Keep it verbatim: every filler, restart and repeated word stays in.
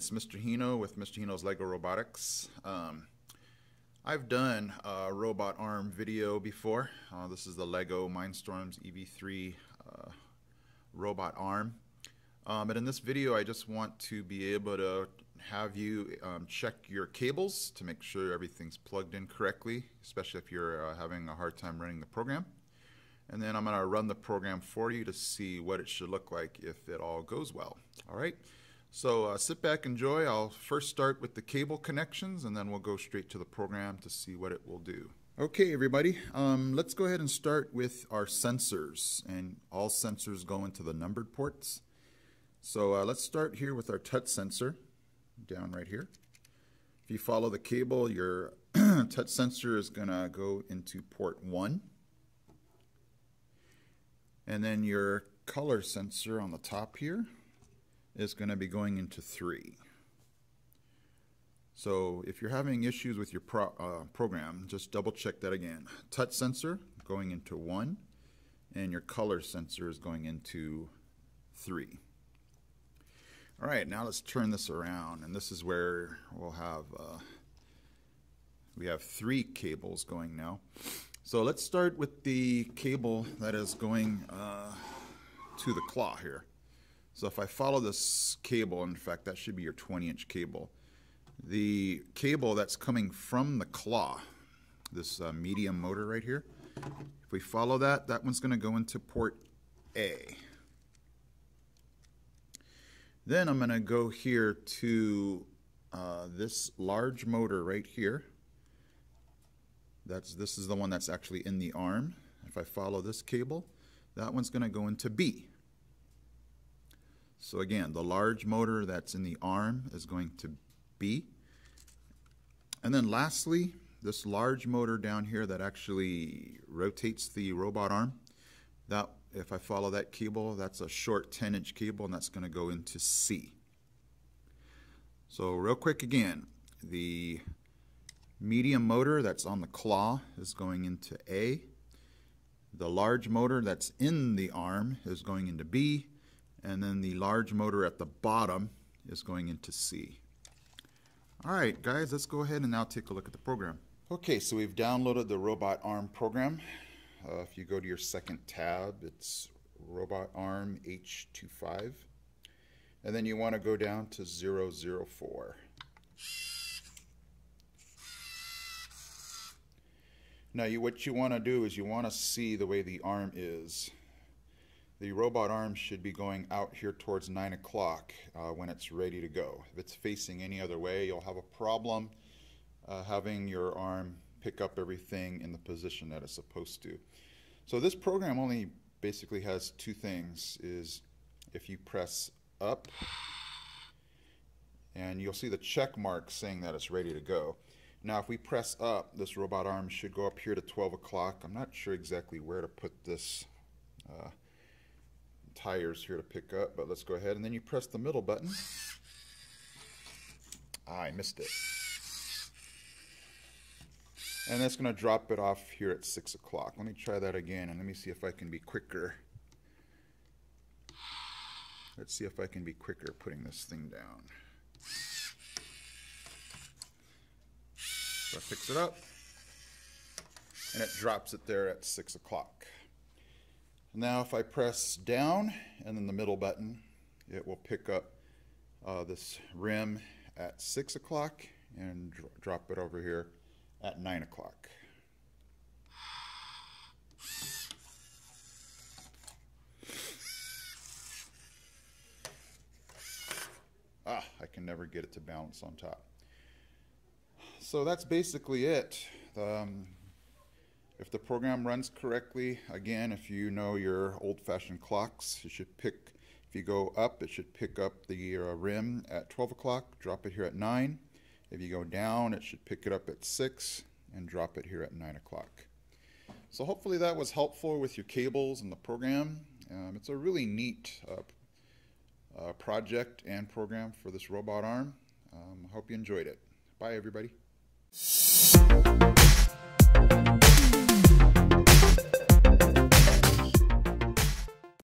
it's Mister Hino with Mister Hino's LEGO Robotics. Um, I've done a robot arm video before. Uh, this is the LEGO Mindstorms E V three uh, robot arm. Um, and in this video, I just want to be able to have you um, check your cables to make sure everything's plugged in correctly, especially if you're uh, having a hard time running the program. And then I'm going to run the program for you to see what it should look like if it all goes well. All right, so uh, sit back, enjoy. I'll first start with the cable connections, and then we'll go straight to the program to see what it will do. Okay, everybody, um, let's go ahead and start with our sensors, and all sensors go into the numbered ports. So uh, let's start here with our touch sensor, down right here. If you follow the cable, your touch sensor is going to go into port one. And then your color sensor on the top here is going to be going into three. So if you're having issues with your pro uh, program, just double check that again. Touch sensor going into one, and your color sensor is going into three. All right, now let's turn this around, and this is where we'll have uh, we have three cables going now. So let's start with the cable that is going uh, to the claw here. So if I follow this cable, in fact, that should be your twenty inch cable. The cable that's coming from the claw, this uh, medium motor right here, if we follow that, that one's going to go into port A. Then I'm going to go here to uh, this large motor right here. That's, this is the one that's actually in the arm. If I follow this cable, that one's going to go into B. So again, the large motor that's in the arm is going to B. And then lastly, this large motor down here that actually rotates the robot arm, that, if I follow that cable, that's a short ten inch cable, and that's going to go into C. So real quick again, the medium motor that's on the claw is going into A. The large motor that's in the arm is going into B. And then the large motor at the bottom is going into C. All right, guys, let's go ahead and now take a look at the program. Okay, so we've downloaded the robot arm program. Uh, if you go to your second tab, it's Robot Arm H twenty-five. And then you want to go down to zero zero four. Now you, what you want to do is you want to see the way the arm is. The robot arm should be going out here towards nine o'clock uh, when it's ready to go. If it's facing any other way, you'll have a problem uh, having your arm pick up everything in the position that it's supposed to. So this program only basically has two things. Is if you press up, and you'll see the check mark saying that it's ready to go. Now if we press up, this robot arm should go up here to twelve o'clock. I'm not sure exactly where to put this uh, tires here to pick up, but let's go ahead, and then you press the middle button. Ah, I missed it. And that's going to drop it off here at six o'clock. Let me try that again, and let me see if I can be quicker. Let's see if I can be quicker putting this thing down. So I fix it up, and it drops it there at six o'clock. Now if I press down and then the middle button, it will pick up uh, this rim at six o'clock and dro drop it over here at nine o'clock. Ah, I can never get it to balance on top. So that's basically it. Um, if the program runs correctly, again, if you know your old-fashioned clocks, it should pick, if you go up, it should pick up the uh, rim at twelve o'clock, drop it here at nine. If you go down, it should pick it up at six and drop it here at nine o'clock. So hopefully that was helpful with your cables and the program. Um, it's a really neat uh, uh, project and program for this robot arm. I um, hope you enjoyed it. Bye, everybody.